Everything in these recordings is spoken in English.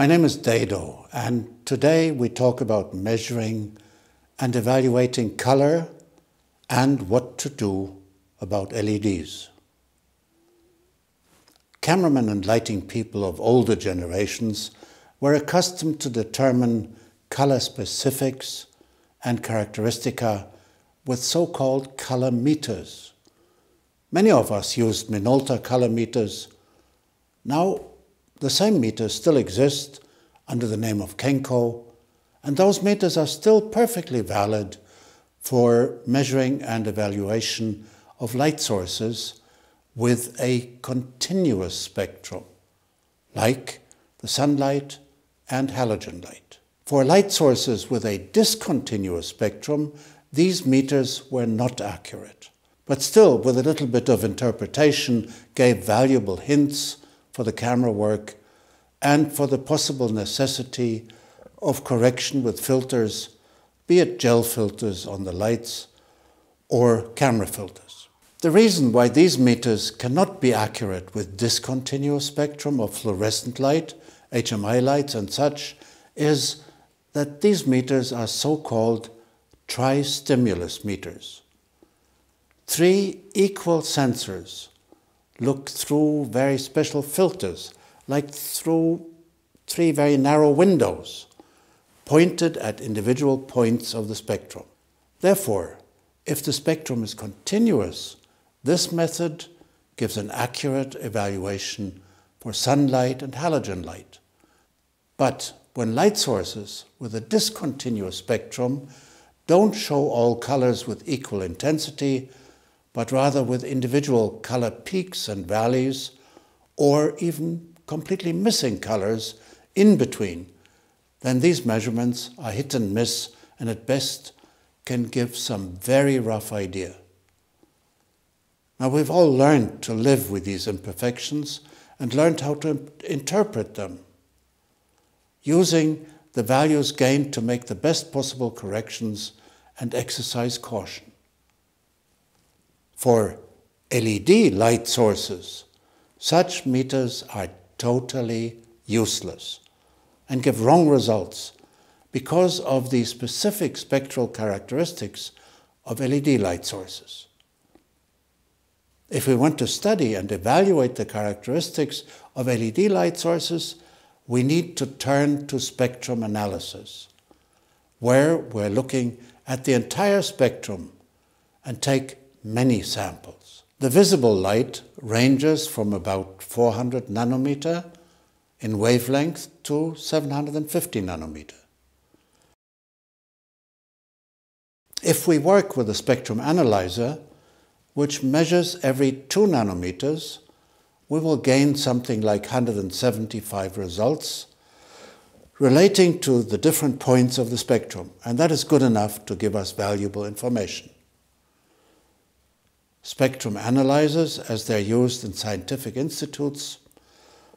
My name is Dado, and today we talk about measuring and evaluating color and what to do about LEDs. Cameramen and lighting people of older generations were accustomed to determine color specifics and characteristica with so-called color meters. Many of us used Minolta color meters. Now, the same meters still exist under the name of Kenko, and those meters are still perfectly valid for measuring and evaluation of light sources with a continuous spectrum, like the sunlight and halogen light. For light sources with a discontinuous spectrum, these meters were not accurate, but still, with a little bit of interpretation, gave valuable hints for the camera work and for the possible necessity of correction with filters, be it gel filters on the lights or camera filters. The reason why these meters cannot be accurate with discontinuous spectrum of fluorescent light, HMI lights and such, is that these meters are so-called tri-stimulus meters. Three equal sensors look through very special filters, like through three very narrow windows, pointed at individual points of the spectrum. Therefore, if the spectrum is continuous, this method gives an accurate evaluation for sunlight and halogen light. But when light sources with a discontinuous spectrum don't show all colors with equal intensity, but rather with individual color peaks and valleys, or even completely missing colors in between, then these measurements are hit and miss, and at best can give some very rough idea. Now, we've all learned to live with these imperfections and learned how to interpret them, using the values gained to make the best possible corrections and exercise caution. For LED light sources, such meters are totally useless and give wrong results because of the specific spectral characteristics of LED light sources. If we want to study and evaluate the characteristics of LED light sources, we need to turn to spectrum analysis, where we're looking at the entire spectrum and take many samples. The visible light ranges from about 400 nanometer in wavelength to 750 nanometer. If we work with a spectrum analyzer, which measures every 2 nanometers, we will gain something like 175 results relating to the different points of the spectrum, and that is good enough to give us valuable information. Spectrum analyzers, as they're used in scientific institutes,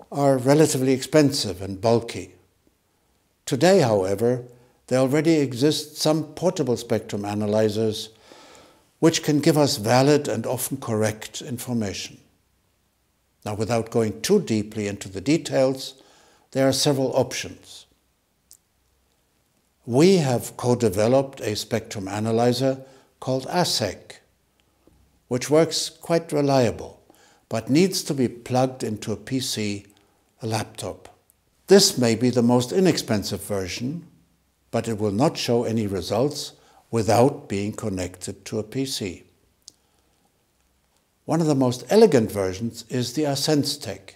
are relatively expensive and bulky. Today, however, there already exist some portable spectrum analyzers which can give us valid and often correct information. Now, without going too deeply into the details, there are several options. We have co-developed a spectrum analyzer called ASEC, which works quite reliable, but needs to be plugged into a PC, a laptop. This may be the most inexpensive version, but it will not show any results without being connected to a PC. One of the most elegant versions is the Asensetek,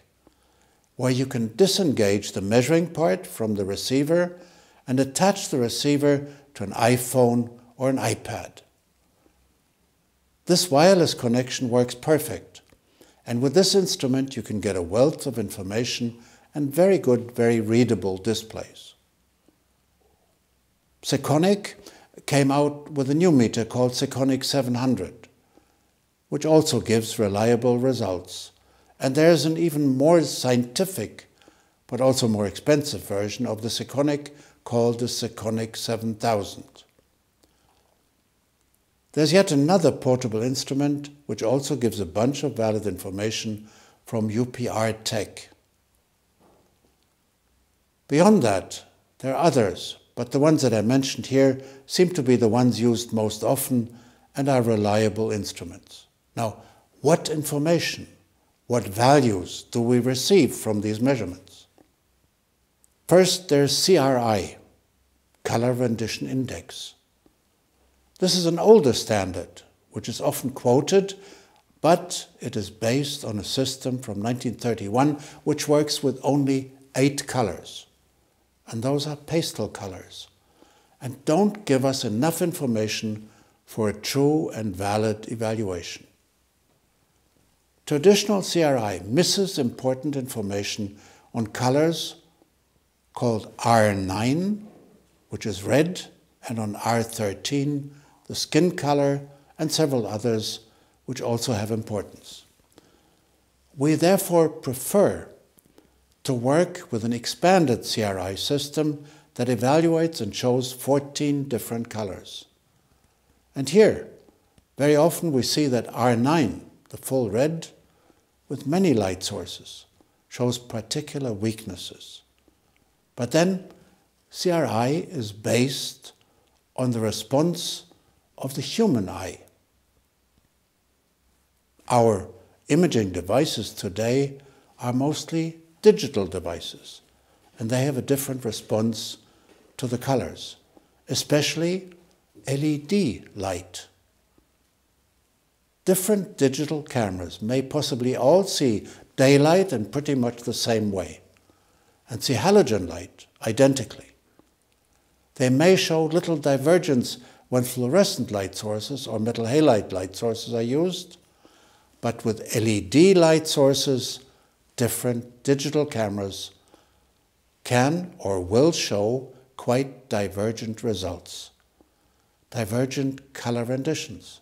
where you can disengage the measuring part from the receiver and attach the receiver to an iPhone or an iPad. This wireless connection works perfect, and with this instrument you can get a wealth of information and very good, very readable displays. Sekonic came out with a new meter called Sekonic 700, which also gives reliable results. And there is an even more scientific, but also more expensive version of the Sekonic called the Sekonic 7000. There's yet another portable instrument which also gives a bunch of valid information from UPRTEK. Beyond that, there are others, but the ones that I mentioned here seem to be the ones used most often and are reliable instruments. Now, what information, what values do we receive from these measurements? First, there's CRI, Color Rendition Index. This is an older standard, which is often quoted, but it is based on a system from 1931, which works with only 8 colors. And those are pastel colors, and don't give us enough information for a true and valid evaluation. Traditional CRI misses important information on colors called R9, which is red, and on R13, the skin color, and several others which also have importance. We therefore prefer to work with an expanded CRI system that evaluates and shows 14 different colors. And here, very often we see that R9, the full red, with many light sources, shows particular weaknesses. But then, CRI is based on the response of the human eye. Our imaging devices today are mostly digital devices, and they have a different response to the colors, especially LED light. Different digital cameras may possibly all see daylight in pretty much the same way, and see halogen light identically. They may show little divergence when fluorescent light sources or metal halide light sources are used, but with LED light sources, different digital cameras can or will show quite divergent results, divergent color renditions,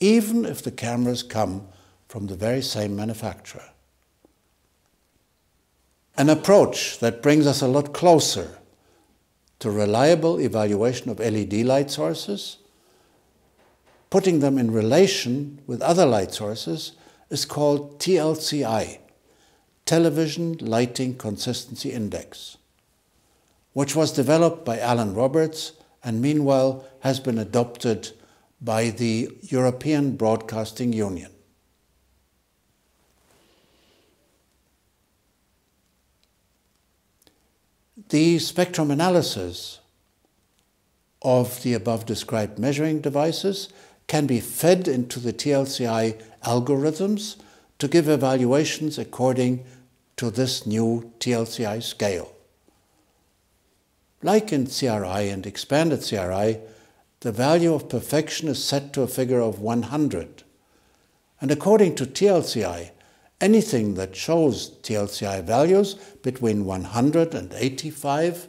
even if the cameras come from the very same manufacturer. An approach that brings us a lot closer to reliable evaluation of LED light sources, putting them in relation with other light sources, is called TLCI, Television Lighting Consistency Index, which was developed by Alan Roberts and meanwhile has been adopted by the European Broadcasting Union. The spectrum analysis of the above-described measuring devices can be fed into the TLCI algorithms to give evaluations according to this new TLCI scale. Like in CRI and expanded CRI, the value of perfection is set to a figure of 100. And according to TLCI, anything that shows TLCI values between 100 and 85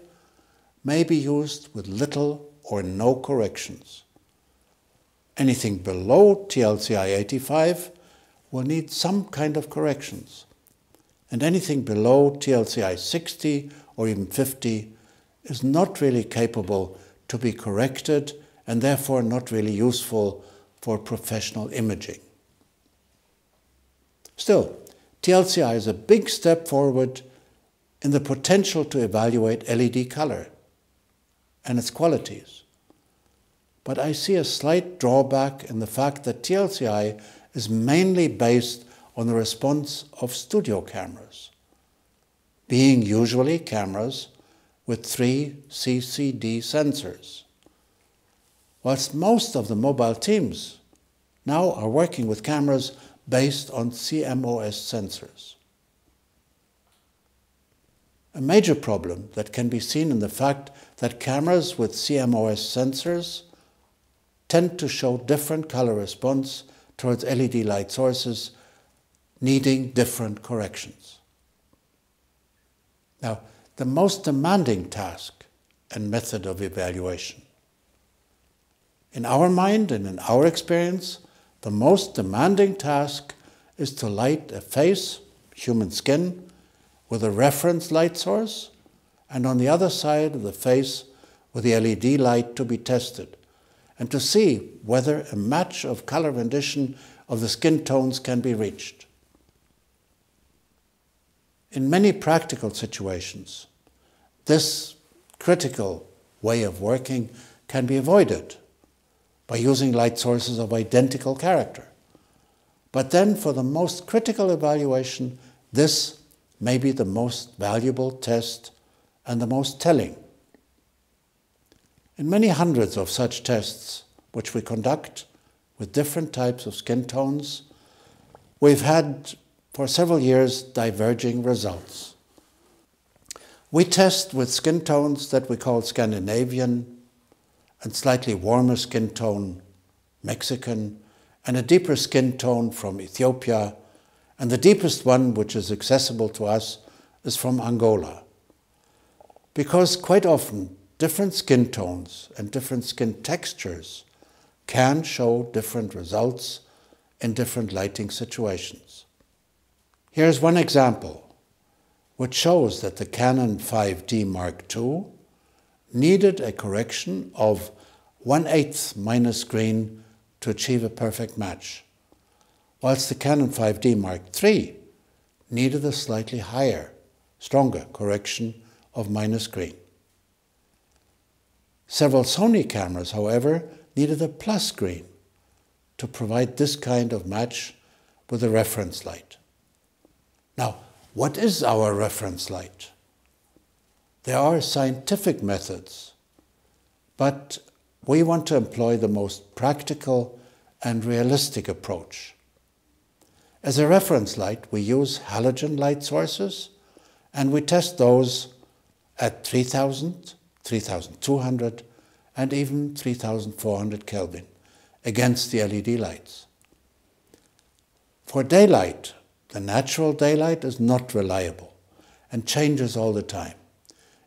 may be used with little or no corrections. Anything below TLCI 85 will need some kind of corrections. And anything below TLCI 60 or even 50 is not really capable to be corrected and therefore not really useful for professional imaging. Still, TLCI is a big step forward in the potential to evaluate LED color and its qualities. But I see a slight drawback in the fact that TLCI is mainly based on the response of studio cameras, being usually cameras with 3 CCD sensors. Whilst most of the mobile teams now are working with cameras based on CMOS sensors. A major problem that can be seen in the fact that cameras with CMOS sensors tend to show different color response towards LED light sources, needing different corrections. Now, the most demanding task and method of evaluation. In our mind and in our experience, the most demanding task is to light a face, human skin, with a reference light source, and on the other side of the face with the LED light to be tested, and to see whether a match of color rendition of the skin tones can be reached. In many practical situations, This critical way of working can be avoided by using light sources of identical character. But then for the most critical evaluation, this may be the most valuable test and the most telling. In many hundreds of such tests, which we conduct with different types of skin tones, we've had for several years diverging results. We test with skin tones that we call Scandinavian, and slightly warmer skin tone Mexican, and a deeper skin tone from Ethiopia, and the deepest one, which is accessible to us, is from Angola. Because quite often different skin tones and different skin textures can show different results in different lighting situations. Here's one example, which shows that the Canon 5D Mark II needed a correction of 1/8 minus green to achieve a perfect match, whilst the Canon 5D Mark III needed a slightly higher, stronger correction of minus green. Several Sony cameras, however, needed a plus green to provide this kind of match with a reference light. Now, what is our reference light? There are scientific methods, but we want to employ the most practical and realistic approach. As a reference light, we use halogen light sources, and we test those at 3000, 3200, and even 3400 Kelvin against the LED lights. For daylight, the natural daylight is not reliable and changes all the time.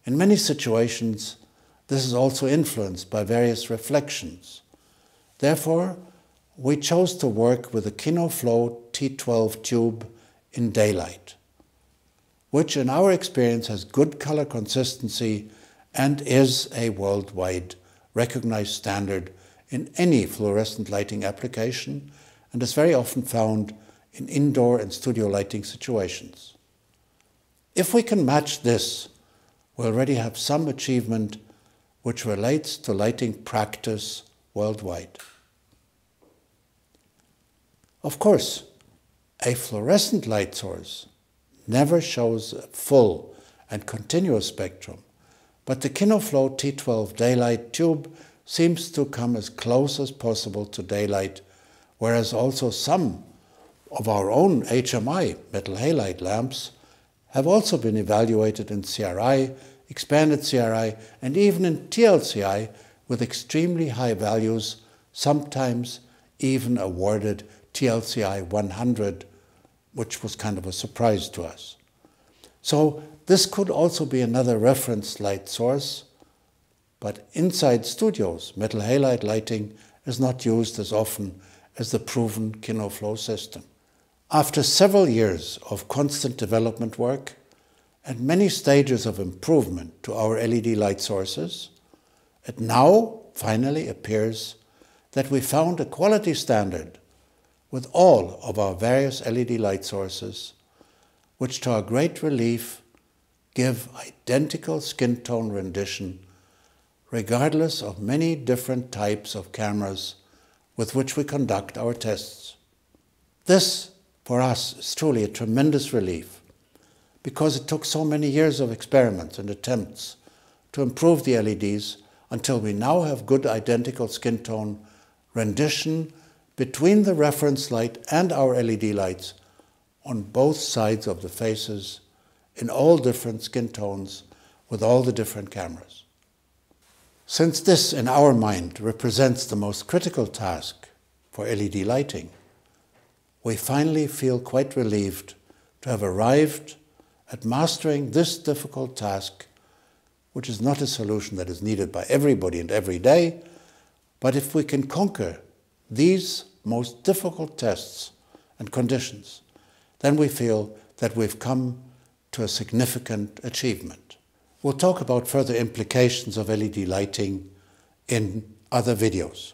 In many situations, this is also influenced by various reflections. Therefore, we chose to work with a Kino Flo T12 tube in daylight, which in our experience has good color consistency and is a worldwide recognized standard in any fluorescent lighting application, and is very often found in indoor and studio lighting situations. If we can match this, we already have some achievement which relates to lighting practice worldwide. Of course, a fluorescent light source never shows a full and continuous spectrum, but the Kino Flo T12 daylight tube seems to come as close as possible to daylight, whereas also some of our own HMI metal halide lamps have also been evaluated in CRI, expanded CRI, and even in TLCI with extremely high values, sometimes even awarded TLCI 100, which was kind of a surprise to us. So this could also be another reference light source, but inside studios, metal halide lighting is not used as often as the proven Kino Flo system. After several years of constant development work and many stages of improvement to our LED light sources, it now finally appears that we found a quality standard with all of our various LED light sources, which to our great relief give identical skin tone rendition regardless of many different types of cameras with which we conduct our tests. This, for us, is truly a tremendous relief, because it took so many years of experiments and attempts to improve the LEDs until we now have good identical skin tone rendition between the reference light and our LED lights on both sides of the faces in all different skin tones with all the different cameras. Since this, in our mind, represents the most critical task for LED lighting, we finally feel quite relieved to have arrived at mastering this difficult task, which is not a solution that is needed by everybody and every day, but if we can conquer these most difficult tests and conditions, then we feel that we've come to a significant achievement. We'll talk about further implications of LED lighting in other videos.